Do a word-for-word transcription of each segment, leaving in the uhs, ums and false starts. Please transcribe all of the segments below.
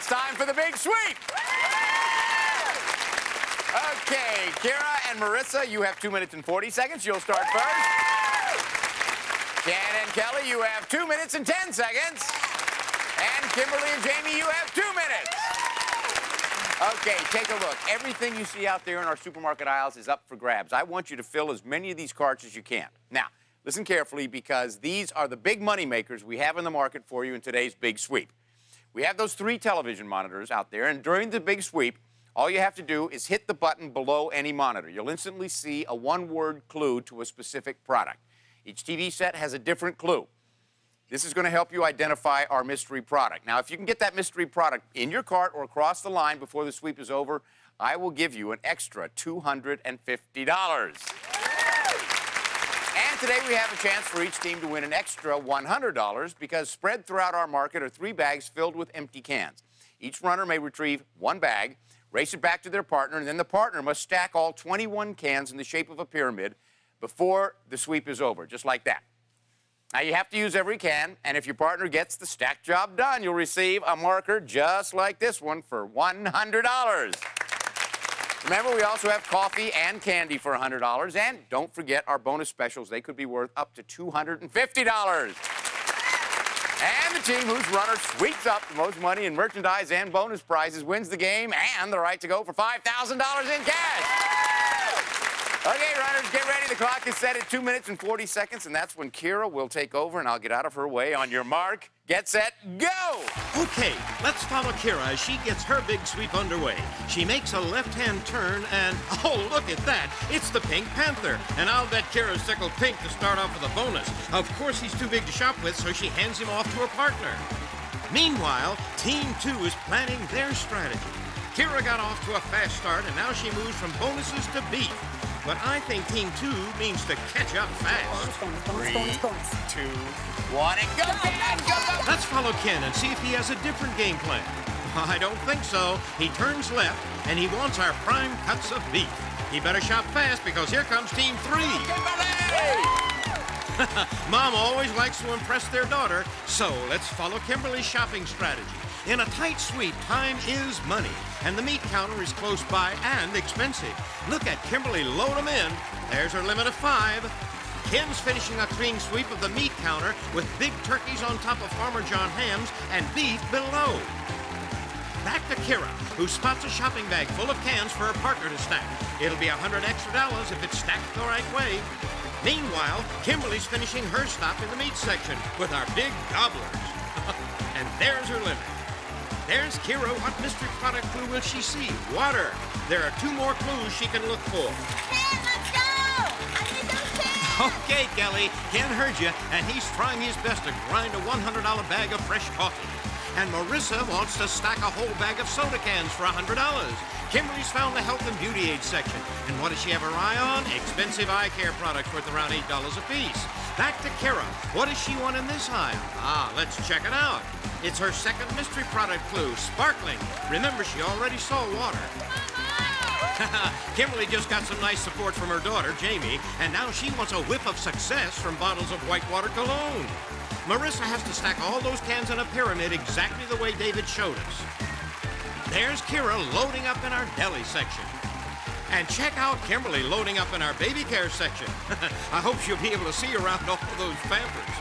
it's time for the big sweep. Okay, Kira and Marissa, you have two minutes and forty seconds. You'll start first. Dan and Kelly, you have two minutes and ten seconds. And Kimberly and Jamie, you have two minutes. Okay, take a look. Everything you see out there in our supermarket aisles is up for grabs. I want you to fill as many of these carts as you can. Now, listen carefully, because these are the big money makers we have in the market for you in today's big sweep. We have those three television monitors out there, and during the big sweep, all you have to do is hit the button below any monitor. You'll instantly see a one-word clue to a specific product. Each T V set has a different clue. This is going to help you identify our mystery product. Now, if you can get that mystery product in your cart or across the line before the sweep is over, I will give you an extra two hundred fifty dollars. And today we have a chance for each team to win an extra one hundred dollars, because spread throughout our market are three bags filled with empty cans. Each runner may retrieve one bag, race it back to their partner, and then the partner must stack all twenty-one cans in the shape of a pyramid before the sweep is over, just like that. Now, you have to use every can, and if your partner gets the stack job done, you'll receive a marker just like this one for one hundred dollars. Remember, we also have coffee and candy for one hundred dollars, and don't forget our bonus specials. They could be worth up to two hundred fifty dollars. And the team whose runner sweeps up the most money in merchandise and bonus prizes wins the game and the right to go for five thousand dollars in cash. Okay, runners, get ready. The clock is set at two minutes and forty seconds, and that's when Kira will take over, and I'll get out of her way. On your mark, get set, go! Okay, let's follow Kira as she gets her big sweep underway. She makes a left-hand turn, and oh, look at that! It's the Pink Panther, and I'll bet Kira's tickled pink to start off with a bonus. Of course, he's too big to shop with, so she hands him off to her partner. Meanwhile, Team Two is planning their strategy. Kira got off to a fast start, and now she moves from bonuses to beef. But I think Team Two means to catch up fast. Bonus, bonus, bonus, bonus, bonus. Three, two, one, and go, Ken! Go, go! Let's follow Ken and see if he has a different game plan. I don't think so. He turns left, and he wants our prime cuts of beef. He better shop fast, because here comes Team Three. Kimberly! Mom always likes to impress their daughter, so let's follow Kimberly's shopping strategy. In a tight sweep, time is money, and the meat counter is close by and expensive. Look at Kimberly load them in. There's her limit of five. Kim's finishing a clean sweep of the meat counter with big turkeys on top of Farmer John hams and beef below. Back to Kira, who spots a shopping bag full of cans for her partner to stack. It'll be one hundred extra dollars if it's stacked the right way. Meanwhile, Kimberly's finishing her stop in the meat section with our big gobblers. And there's her limit. There's Kira. What mystery product clue will she see? Water. There are two more clues she can look for. Ken, let's go! I need those cans! Okay, Kelly. Ken heard you, and he's trying his best to grind a one hundred dollar bag of fresh coffee. And Marissa wants to stack a whole bag of soda cans for one hundred dollars. Kimberly's found the health and beauty aid section. And what does she have her eye on? Expensive eye care products worth around eight dollars a piece. Back to Kira. What does she want in this aisle? Ah, let's check it out. It's her second mystery product clue, sparkling. Remember, she already saw water. Kimberly just got some nice support from her daughter, Jamie, and now she wants a whiff of success from bottles of whitewater cologne. Marissa has to stack all those cans in a pyramid exactly the way David showed us. There's Kira loading up in our deli section. And check out Kimberly loading up in our baby care section. I hope she'll be able to see around all those Pampers.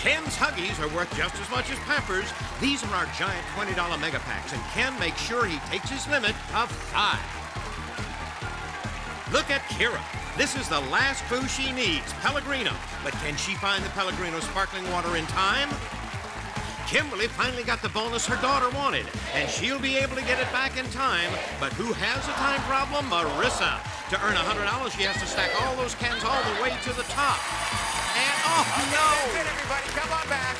Ken's Huggies are worth just as much as Pampers. These are our giant twenty dollar mega packs, and Ken makes sure he takes his limit of five. Look at Kira. This is the last clue she needs, Pellegrino. But can she find the Pellegrino sparkling water in time? Kimberly finally got the bonus her daughter wanted, and she'll be able to get it back in time. But who has a time problem? Marissa. To earn one hundred dollars, she has to stack all those cans all the way to the top. And oh, okay, no! That's it, everybody. Come on back.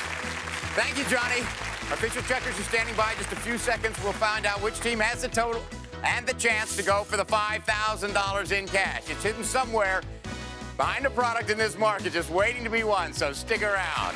Thank you, Johnny. Our official checkers are standing by. Just a few seconds, we'll find out which team has the total and the chance to go for the five thousand dollars in cash. It's hidden somewhere behind a product in this market, just waiting to be won, so stick around.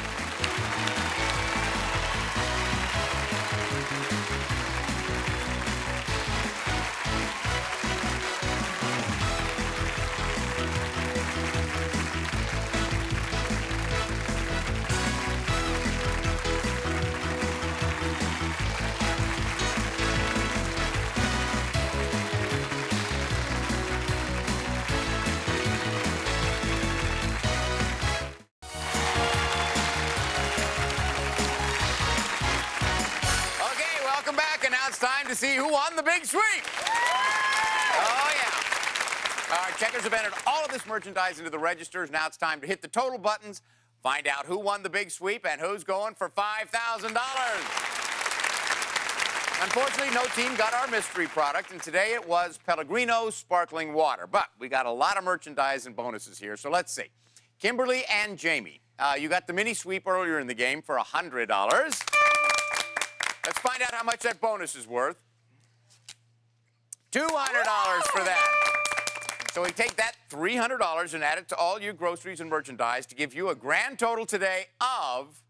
now it's time to see who won the big sweep. Oh, yeah. Our checkers have entered all of this merchandise into the registers. Now it's time to hit the total buttons, find out who won the big sweep and who's going for five thousand dollars. Unfortunately, no team got our mystery product, and today it was Pellegrino sparkling water. But we got a lot of merchandise and bonuses here, so let's see. Kimberly and Jamie, uh, you got the mini sweep earlier in the game for one hundred dollars. Let's find out how much that bonus is worth. two hundred dollars for that. So we take that three hundred dollars and add it to all your groceries and merchandise to give you a grand total today of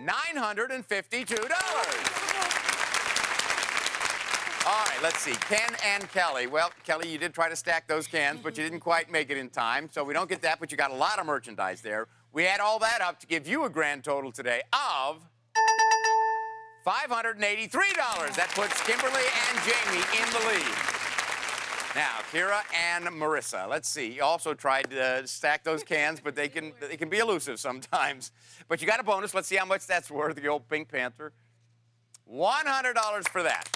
nine hundred fifty-two dollars. All right, let's see, Ken and Kelly. Well, Kelly, you did try to stack those cans, but you didn't quite make it in time, so we don't get that, but you got a lot of merchandise there. We add all that up to give you a grand total today of five hundred eighty-three dollars. That puts Kimberly and Jamie in the lead. Now, Kira and Marissa, let's see, you also tried to stack those cans, but they can, they can be elusive sometimes. But you got a bonus. Let's see how much that's worth, the old Pink Panther. one hundred dollars for that.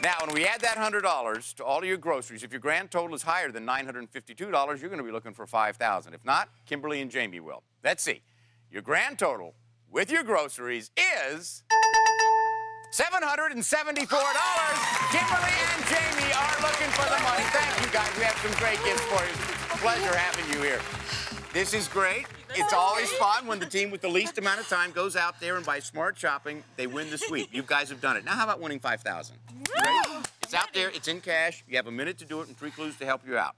Now, when we add that one hundred dollars to all of your groceries, if your grand total is higher than nine hundred fifty-two dollars, you're going to be looking for five thousand dollars. If not, Kimberly and Jamie will. Let's see. Your grand total with your groceries is seven hundred seventy-four dollars. Kimberly and Jamie are looking for the money. Thank you, guys. We have some great gifts for you. It's a pleasure having you here. This is great. It's always fun when the team with the least amount of time goes out there and by smart shopping, they win the sweep. You guys have done it. Now, how about winning five thousand dollars? Right? It's out there. It's in cash. You have a minute to do it and three clues to help you out.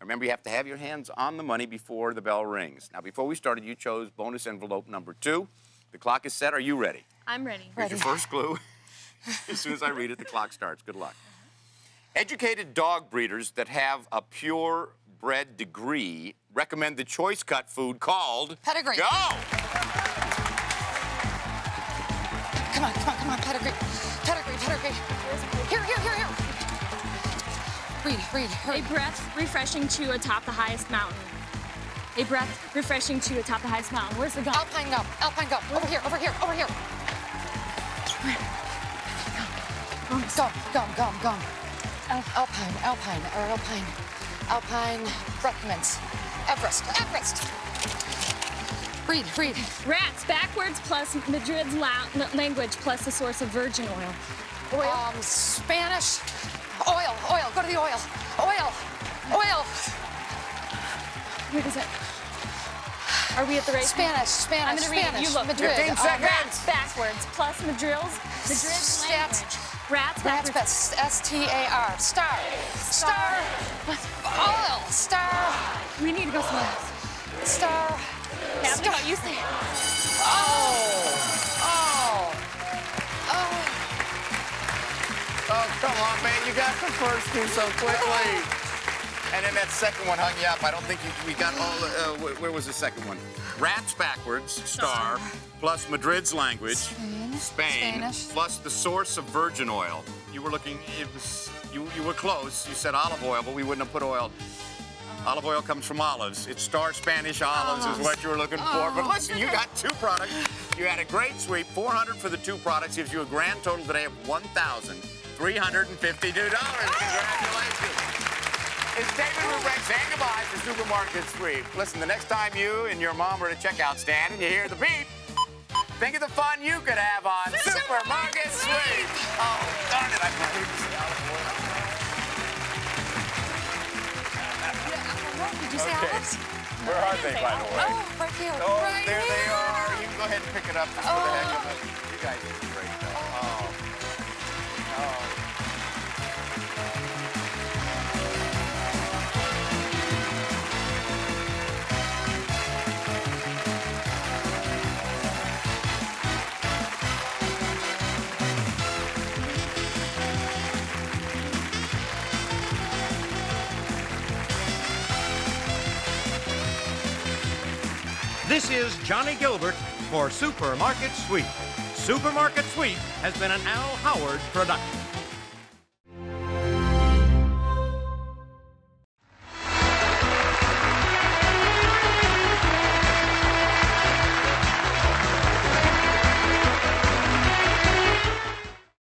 Remember, you have to have your hands on the money before the bell rings. Now, before we started, you chose bonus envelope number two. The clock is set. Are you ready? I'm ready. Here's ready. Your first clue. As soon as I read it, the clock starts. Good luck. Educated dog breeders that have a pure bred degree recommend the choice cut food called Pedigree. Go! Come on, come on, come on, Pedigree. Pedigree, Pedigree. Here, here, here, here. Read, read, hurry. A breath refreshing to atop the highest mountain. A breath refreshing to atop the highest mountain. Where's the gum? Alpine gum, Alpine gum. Over here, over here, over here. Gum, gum, gum, gum, gum. Alpine, Alpine, or Alpine. Alpine recommends. Everest, Everest. Read, read. Rats, backwards, plus Madrid's language, plus the source of virgin oil. Oil. Um, Spanish. Oil, oil, go to the oil. Oil, oil. Where is it? Are we at the right? Spanish, Spanish, Spanish. I'm gonna read it. You look. Madrid. fifteen seconds. Uh, rats, backwards, plus Madril's, Madrid's language. Rats, rats, rats, S T A R, star, star, oil, star. We need to go somewhere else. Star. That's what you say. Oh, oh, oh. Oh, come on, man, you got the first two so quickly. And then that second one hung you up. I don't think you, we got all, uh, where was the second one? Rats backwards, star, plus Madrid's language. Spain, Spanish. Plus the source of virgin oil. You were looking, it was, you, you were close. You said olive oil, but we wouldn't have put oil. Uh, olive oil comes from olives. It's star Spanish olives uh, is what you were looking uh, for. But listen, you got two products. You had a great sweep. four hundred for the two products. Gives you a grand total today of one thousand three hundred fifty-two dollars. Congratulations. It's David Ruprecht saying goodbye for Supermarket Sweep. Listen, the next time you and your mom are at a checkout stand and you hear the beep, think of the fun you could have on the Supermarket Sweep. Oh, darn it, I forgot to say olive oil. Did you say okay. olives? Where are they, by the way? Oh, right here. Oh, right there here. They are. You can go ahead and pick it up just for oh. the heck of it. You guys did great, though. Oh. Oh. This is Johnny Gilbert for Supermarket Sweep. Supermarket Sweep has been an Al Howard production.